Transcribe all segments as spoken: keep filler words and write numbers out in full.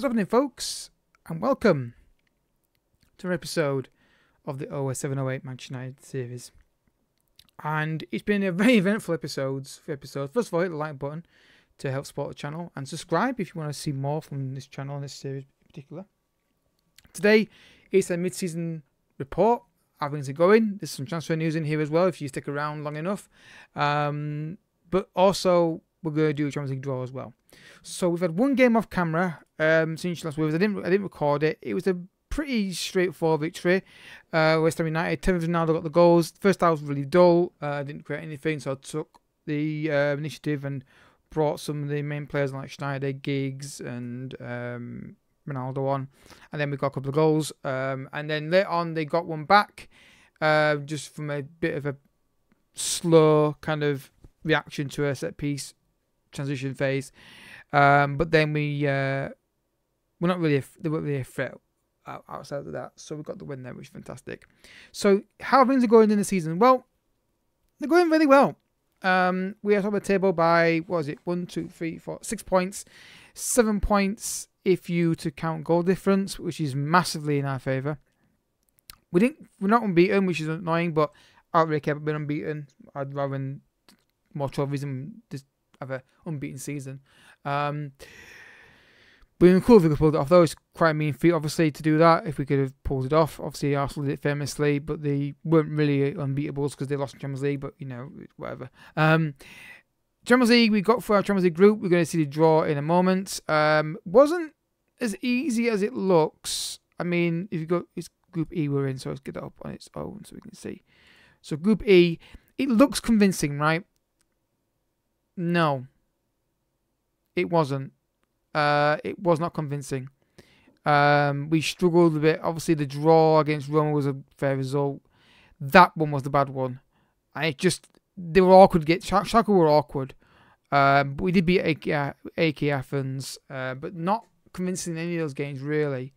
What's happening, folks? And welcome to an episode of the O S seven oh eight Manchester United series. And it's been a very eventful episodes. episode. First of all, hit the like button to help support the channel. And subscribe if you want to see more from this channel and this series in particular. Today is a mid-season report. How things are going. There's some transfer news in here as well if you stick around long enough. Um, but also, we're going to do a Champions League draw as well. So we've had one game off camera um, since last week. I didn't, I didn't record it. It was a pretty straightforward victory. Uh, West Ham United, Tevez and Ronaldo got the goals. First half was really dull. I uh, didn't create anything, so I took the uh, initiative and brought some of the main players like Schneider, Giggs and um, Ronaldo on. And then we got a couple of goals. Um, and then later on, they got one back uh, just from a bit of a slow kind of reaction to a set-piece transition phase, um, but then we uh, we're not really a, they weren't really a threat outside of that, so we got the win there, which is fantastic. So how things are going in the season? Well, they're going really well. Um, we are top of the table by what is it? One, two, three, four, six points, seven points if you to count goal difference, which is massively in our favour. We didn't we're not unbeaten, which is annoying, but I don't really care about being unbeaten. I'd rather win more trophies than just have an unbeaten season. Um, but it would be cool if we could pull it off, though. It's quite a mean feat, obviously, to do that, if we could have pulled it off. Obviously, Arsenal did it famously, but they weren't really unbeatables because they lost in Champions League, but, you know, whatever. Um, Champions League, we got for our Champions League group. We're going to see the draw in a moment. Um, wasn't as easy as it looks. I mean, if you go, it's Group E we're in, so let's get that up on its own so we can see. So, Group E, it looks convincing, right? No, it wasn't. Uh, it was not convincing. Um, we struggled a bit. Obviously, the draw against Roma was a fair result. That one was the bad one. And it just, they were awkward. Get Schalke were awkward. Um, but we did beat A K Athens, uh, but not convincing in any of those games, really.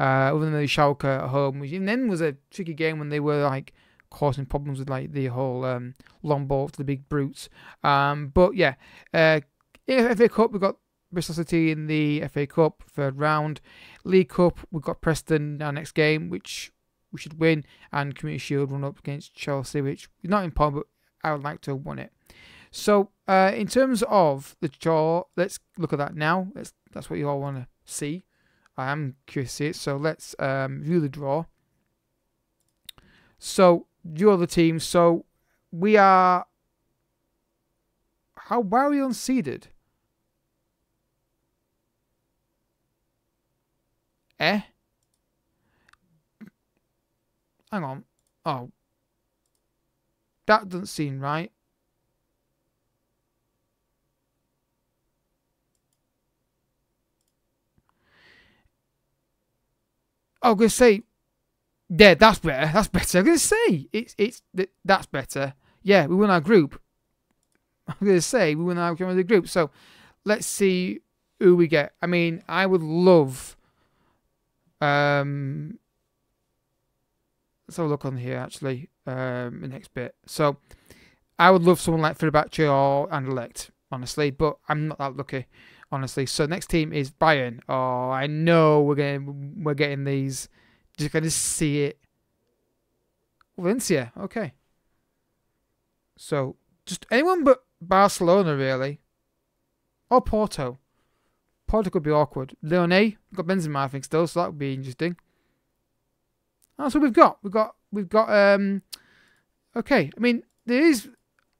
Uh, other than the Schalke at home, which even then was a tricky game when they were like causing problems with like the whole um, long ball to the big brutes. Um, but yeah, uh, F A Cup, we've got Bristol City in the F A Cup, third round. League Cup, we've got Preston, our next game, which we should win. And Community Shield run up against Chelsea, which is not important, but I would like to have won it. So uh, in terms of the draw, let's look at that now. Let's, that's what you all want to see. I am curious to see it. So let's um, view the draw. So you are the team. So we are. How why are we unseeded? Eh? Hang on. Oh, that doesn't seem right. I was gonna say. Yeah, that's better. That's better. I'm gonna say it's it's that's better. Yeah, we win our group. I'm gonna say we win our group. So let's see who we get. I mean, I would love. Um, let's have a look on here actually. Um, the next bit. So I would love someone like Fenerbahce or Anderlecht, honestly, but I'm not that lucky, honestly. So next team is Bayern. Oh, I know we're getting we're getting these. Just kind of see it. Valencia, okay. So, just anyone but Barcelona, really. Or Porto. Porto could be awkward. Leone, we've got Benzema, I think, still, so that would be interesting. That's what we've got. We've got, we've got, um, okay. I mean, there is,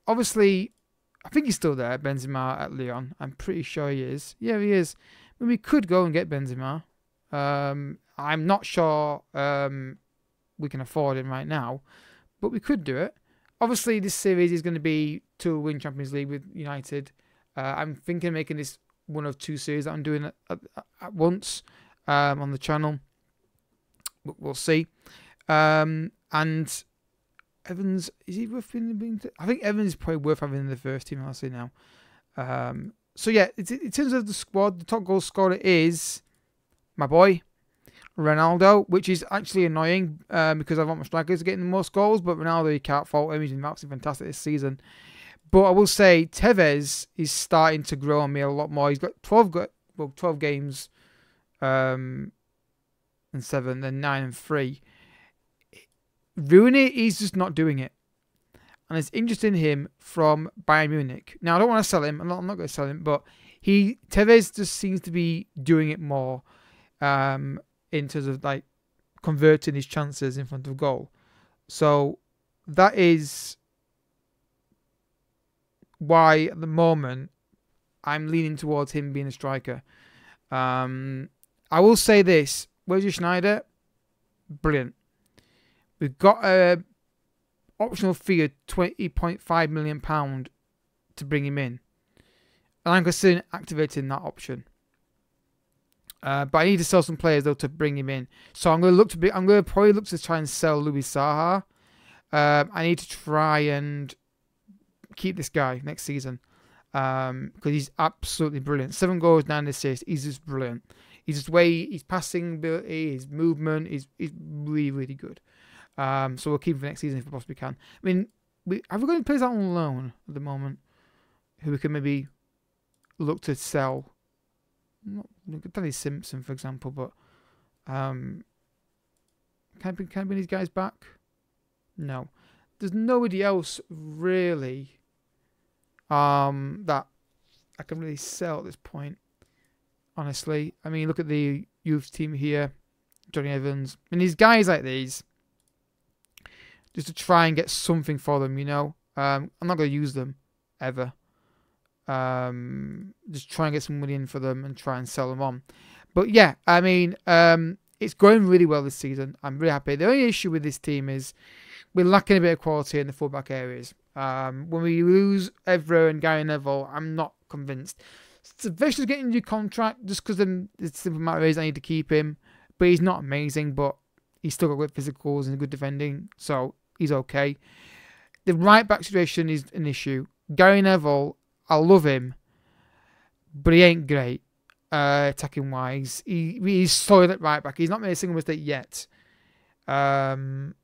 obviously, I think he's still there, Benzema at Lyon. I'm pretty sure he is. Yeah, he is. I mean, we could go and get Benzema. Um, I'm not sure um, we can afford him right now, but we could do it. Obviously, this series is going to be to win Champions League with United. Uh, I'm thinking of making this one of two series that I'm doing at, at, at once um, on the channel. But we'll see. Um, and Evans, is he worth being? I think Evans is probably worth having in the first team, I'll say now. Um, so, yeah, it's, in terms of the squad, the top goal scorer is my boy, Ronaldo, which is actually annoying um, because I want my strikers getting the most goals, but Ronaldo, you can't fault him. He's been absolutely fantastic this season. But I will say, Tevez is starting to grow on me a lot more. He's got twelve, well, twelve games um, and seven, then nine and three. Rooney, he's just not doing it. And there's interest in him from Bayern Munich. Now, I don't want to sell him. I'm not, I'm not going to sell him. But he Tevez just seems to be doing it more um, in terms of like converting his chances in front of goal. So that is why at the moment I'm leaning towards him being a striker. Um, I will say this. Wesley Schneider, brilliant. We've got a optional fee of twenty point five million pounds to bring him in. And I'm considering activating that option. Uh, but I need to sell some players though to bring him in. So I'm going to look to be, I'm going to probably look to try and sell Louis Saha. Um, I need to try and keep this guy next season. Um, because he's absolutely brilliant. Seven goals, nine assists. He's just brilliant. He's just way, his passing ability, his movement is is really, really good. Um, so we'll keep him for next season if we possibly can. I mean, we have we got any players out on loan at the moment who we can maybe look to sell? Not Danny Simpson, for example, but um, can I bring, can I bring these guys back? No, there's nobody else really um, that I can really sell at this point. Honestly, I mean, look at the youth team here, Johnny Evans, and these guys like these. Just to try and get something for them, you know. Um, I'm not going to use them ever. Um, just try and get some money in for them and try and sell them on. But yeah, I mean, um, it's going really well this season. I'm really happy. The only issue with this team is we're lacking a bit of quality in the fullback areas. Um, when we lose Evra and Gary Neville, I'm not convinced. Tevez is getting a new contract just because the simple matter is I need to keep him. But he's not amazing, but he's still got good physicals and good defending. So he's okay. The right back situation is an issue. Gary Neville, I love him, but he ain't great uh, attacking wise. He he's solid at right back. He's not made a single mistake yet. Um,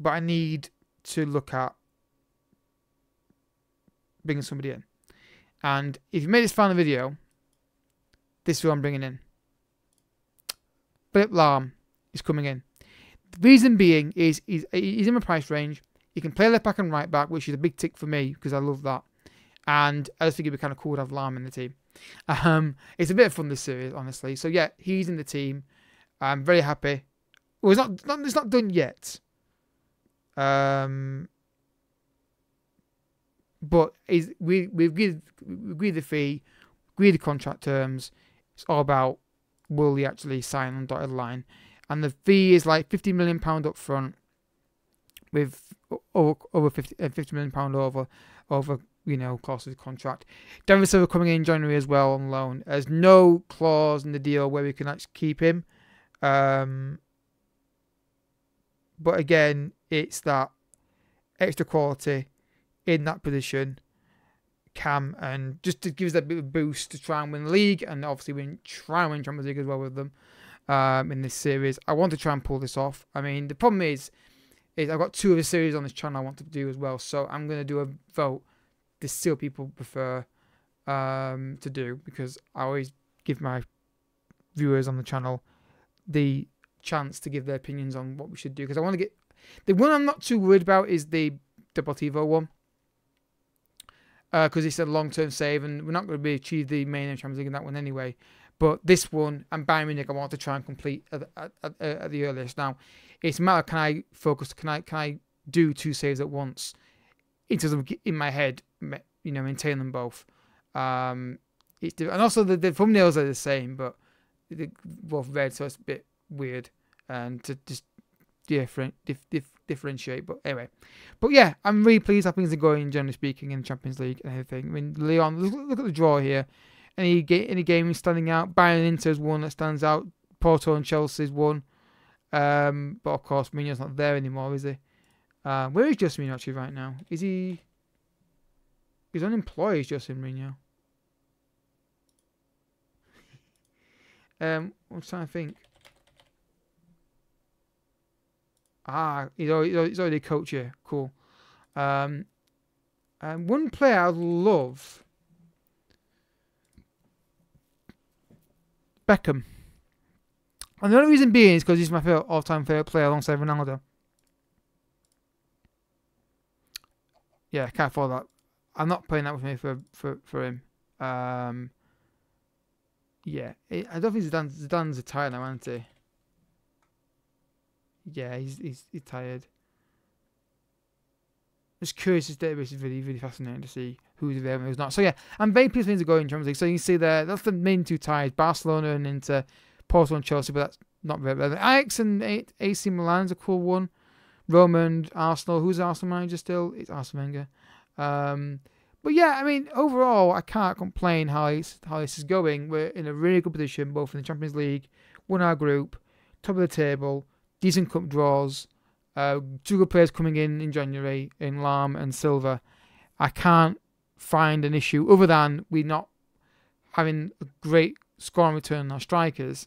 but I need to look at bringing somebody in. And if you made this far in the video, this is who I'm bringing in. Philip Lahm is coming in. The reason being is he's, he's in my price range. He can play left back and right back, which is a big tick for me because I love that. And I just think it'd be kind of cool to have Lahm in the team. Um, it's a bit of fun this series, honestly. So yeah, he's in the team. I'm very happy. Well, it's not, not it's not done yet. Um, but is we we've agreed, we agreed the fee, agreed the contract terms. It's all about, will he actually sign on dotted line? And the fee is like fifty million pounds up front with over, over fifty, uh, fifty million pounds over, over, you know, cost of the contract. David Silva coming in January as well on loan. There's no clause in the deal where we can actually keep him. Um, but again, it's that extra quality in that position. Cam, and just to give us that bit of a boost to try and win the league, and obviously we try and win Champions League as well with them um, in this series. I want to try and pull this off. I mean, the problem is, is I've got two of the series on this channel I want to do as well, so I'm going to do a vote to see what people prefer um, to do, because I always give my viewers on the channel the chance to give their opinions on what we should do, because I want to get... The one I'm not too worried about is the Deportivo one, because uh, it's a long-term save, and we're not going to be achieve the main Champions League in that one anyway. But this one, and Bayern Munich, I want to try and complete at, at, at, at the earliest. Now, it's a matter of can I focus? Can I can I do two saves at once? It doesn't in my head, you know, maintain them both. Um, it's and also the, the thumbnails are the same, but they're both red, so it's a bit weird and to just different dif, dif, differentiate. But anyway, but yeah, I'm really pleased how things are going generally speaking in the Champions League and everything. I mean, Leon, look, look at the draw here. Any game, any game is standing out. Bayern Inter's one that stands out. Porto and Chelsea's one. Um, but of course, Mourinho's not there anymore, is he? Uh, where is Jose Mourinho actually right now? Is he? He's unemployed, Jose Mourinho. um, I'm trying to think. Ah, he's already, he's already a coach here. Cool. Um, and one player I'd love Beckham. And the only reason being is because he's my all-time favourite player alongside Ronaldo. Yeah, I can't afford that. I'm not playing that with me for for, for him. Um, yeah, I don't think Zidane, Zidane's tired now, isn't he? Yeah, he's he's, he's tired. It's curious, this database is really, really fascinating to see who's there and who's not. So yeah, I'm very pleased things are going in Champions League. So you can see there, that's the main two ties, Barcelona and Inter, Porto and Chelsea, but that's not very relevant. Ajax and A C Milan's a cool one. Roma and Arsenal. Who's Arsenal manager still? It's Arsene Wenger. Um, but yeah, I mean, overall, I can't complain how this, how this is going. We're in a really good position, both in the Champions League, won our group, top of the table, decent cup draws, uh, two good players coming in in January, in Lahm and Silva. I can't find an issue other than we not having a great scoring return on our strikers,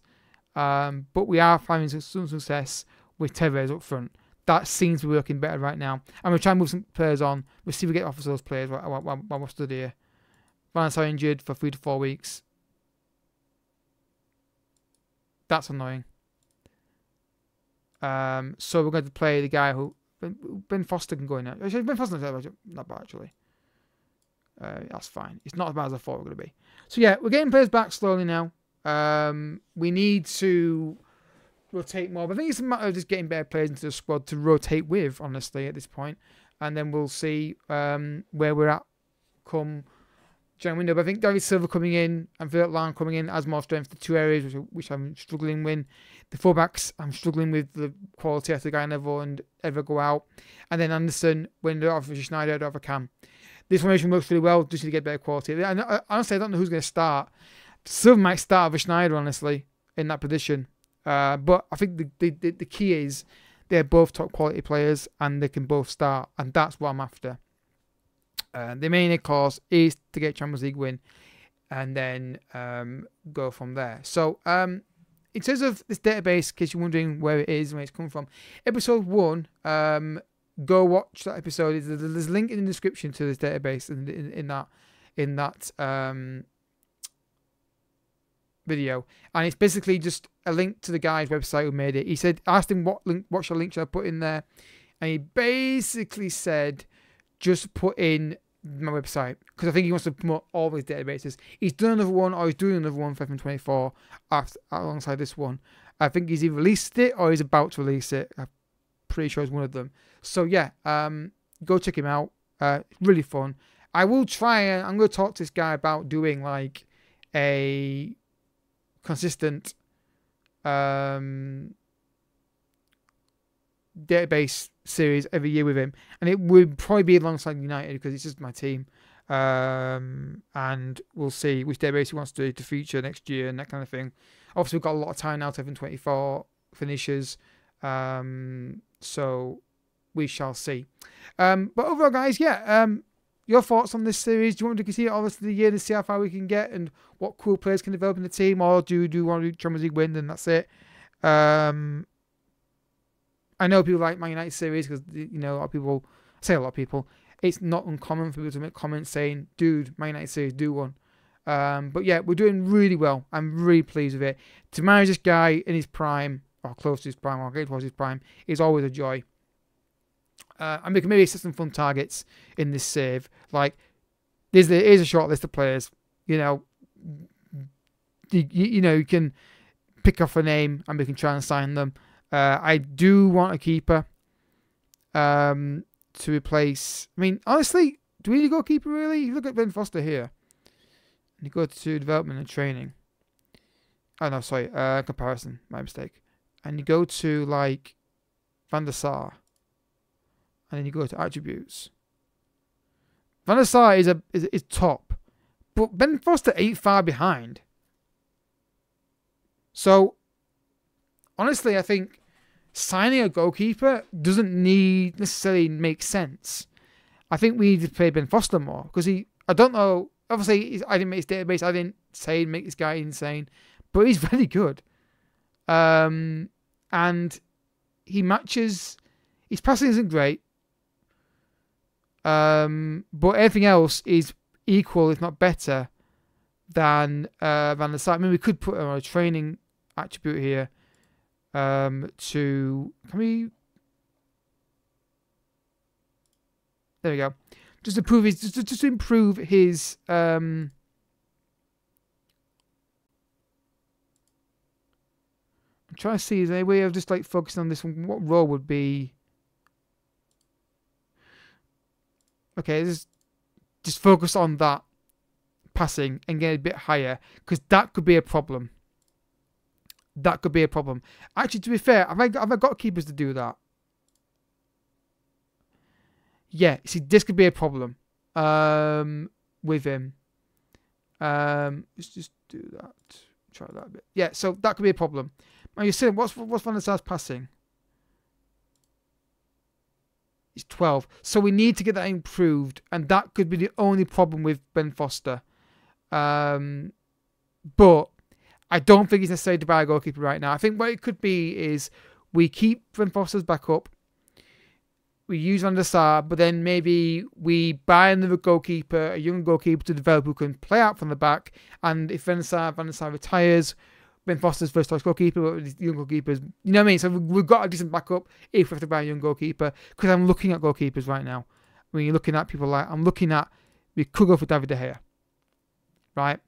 um, but we are having some success with Tevez up front. That seems to be working better right now. And we'll try and move some players on. We'll see if we get off of those players while, while, while we're stood here. Van der Sar injured for three to four weeks. That's annoying. Um, so we're going to play the guy who... Ben Foster can go in now. Actually, Ben Foster's not bad, actually. Uh, that's fine. It's not as bad as I thought we were going to be. So yeah, we're getting players back slowly now. Um, we need to... rotate more, but I think it's a matter of just getting better players into the squad to rotate with, honestly, at this point, and then we'll see um, where we're at come January window. But I think David Silva coming in and Philip Lahm coming in adds more strength to two areas which, which I'm struggling with. The fullbacks, I'm struggling with the quality after Gary Neville and ever go out, and then Anderson when they're off of Schneider, they're off of Cam. This formation works really well, just to get better quality. I know, honestly, I don't know who's going to start. Silva might start with Schneider, honestly, in that position. Uh, but I think the, the the key is they're both top quality players and they can both start, and that's what I'm after. Uh, the main of course is to get Champions League win and then um, go from there. So um, in terms of this database, in case you're wondering where it is and where it's come from, episode one, um, go watch that episode. There's a link in the description to this database in, in, in that in that um, video, and it's basically just a link to the guy's website who made it. He said, asked him what link, what should I link should I put in there, and he basically said, just put in my website, because I think he wants to promote all his databases. He's done another one, or he's doing another one for F M twenty-four after, alongside this one. I think he's either released it or he's about to release it. I'm pretty sure it's one of them. So yeah, um, go check him out. Uh, really fun. I will try and I'm going to talk to this guy about doing like a consistent um database series every year with him, and it would probably be alongside United because it's just my team, um and we'll see which database he wants to to feature next year and that kind of thing. Obviously we've got a lot of time now to F M twenty-four finishes, um so we shall see. Um but overall, guys, yeah, um your thoughts on this series? Do you want to continue all this of the year to see how far we can get and what cool players can develop in the team? Or do you do want to do Champions League win and that's it? Um, I know people like Man United series because, you know, a lot of people, I say a lot of people, it's not uncommon for people to make comments saying, dude, Man United series, do one. Um, but yeah, we're doing really well. I'm really pleased with it. To manage this guy in his prime, or close to his prime, or getting towards his prime, is always a joy. Uh, and we can maybe set some fun targets in this save. Like, there's the, here's a short list of players. You know, you, you know, you can pick off a name and we can try and sign them. Uh, I do want a keeper um, to replace. I mean, honestly, do we need a goalkeeper really? You look at Ben Foster here. And you go to development and training. Oh no, sorry, uh, comparison, my mistake. And you go to like Van der Sar. And then you go to attributes. Van der Sar is a is, is top, but Ben Foster ain't far behind. So, honestly, I think signing a goalkeeper doesn't need necessarily make sense. I think we need to play Ben Foster more because he. I don't know. Obviously, I didn't make his database. I didn't say make this guy insane, but he's very good. Um, and he matches. His passing isn't great. Um, but everything else is equal, if not better, than uh, Van der Sar. I mean, we could put on a training attribute here. Um, to can we? There we go. Just improve his. Just just improve his. Um, I'm trying to see. Is there any way of just like focusing on this one? What role would be? Okay, just just focus on that passing and get a bit higher, because that could be a problem. That could be a problem. Actually, to be fair, have I got, have I got keepers to do that? Yeah, see, this could be a problem um, with him. Um, let's just do that. Try that a bit. Yeah, so that could be a problem. Now you're saying, what's what's Van der Sar's passing? It's twelve. So we need to get that improved, and that could be the only problem with Ben Foster. Um, but I don't think it's necessary to buy a goalkeeper right now. I think what it could be is we keep Ben Foster's back up, we use Van der Sar, but then maybe we buy another goalkeeper, a young goalkeeper to develop who can play out from the back. And if Van der Sar, Van der Sar retires, Ben Foster's first choice goalkeeper, but these young goalkeepers, you know what I mean? So we've got a decent backup if we have to buy a young goalkeeper, because I'm looking at goalkeepers right now. When you're looking at people like, I'm looking at, we could go for David De Gea, right?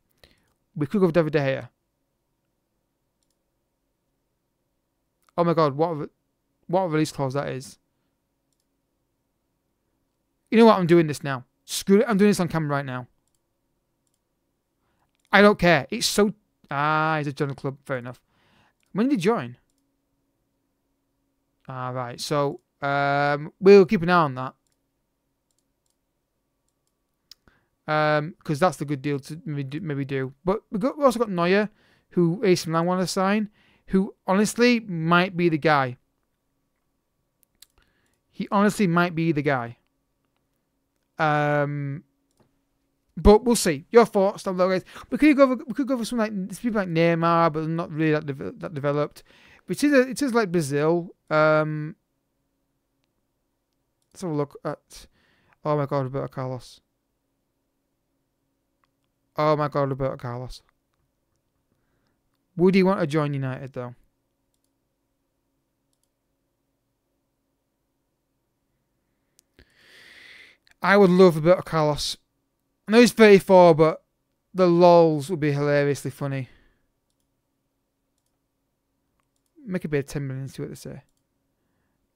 We could go for David De Gea. Oh my God, what a, what a release clause that is. You know what? I'm doing this now. Screw it. I'm doing this on camera right now. I don't care. It's so... Ah, he's a journal club. Fair enough. When did he join? All right. So, um, we'll keep an eye on that. Um, because that's the good deal to maybe do. But we've, got, we've also got Neuer, who A C Milan want to sign, who honestly might be the guy. He honestly might be the guy. Um, but we'll see. Your thoughts, down below, guys. We could go. For, we could go for something like people like Neymar, but not really that de that developed. Which is a, it is like Brazil. Um, let's have a look at. Oh my God, Roberto Carlos. Oh my God, Roberto Carlos. Would he want to join United though? I would love Roberto Carlos. I know he's thirty-four, but the lols would be hilariously funny. Make a bit of ten million, see what they say.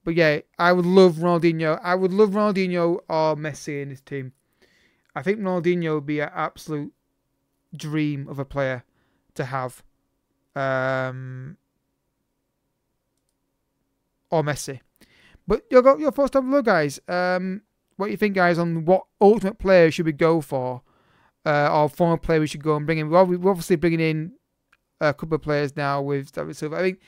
But yeah, I would love Ronaldinho. I would love Ronaldinho or Messi in this team. I think Ronaldinho would be an absolute dream of a player to have. Um, or Messi. But your, your thoughts down below, guys. Um... What do you think, guys, on what ultimate player should we go for? Uh, or former player we should go and bring in? We're obviously bringing in a couple of players now with David Silva. I think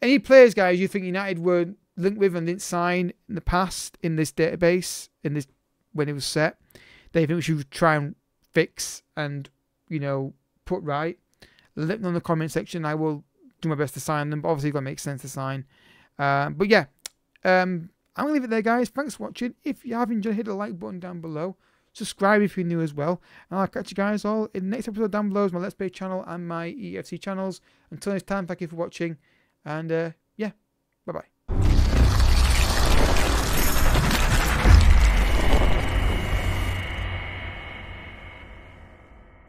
any players, guys, you think United were linked with and didn't sign in the past in this database, in this when it was set, that you think we should try and fix and, you know, put right? Let them in the comment section. I will do my best to sign them. But obviously, it's got to make sense to sign. Uh, but, yeah. Um... I'm going to leave it there, guys. Thanks for watching. If you have enjoyed, hit the like button down below. Subscribe if you're new as well. And I'll catch you guys all in the next episode down below is my Let's Play channel and my E F C channels. Until next time, thank you for watching. And, uh, yeah. Bye-bye.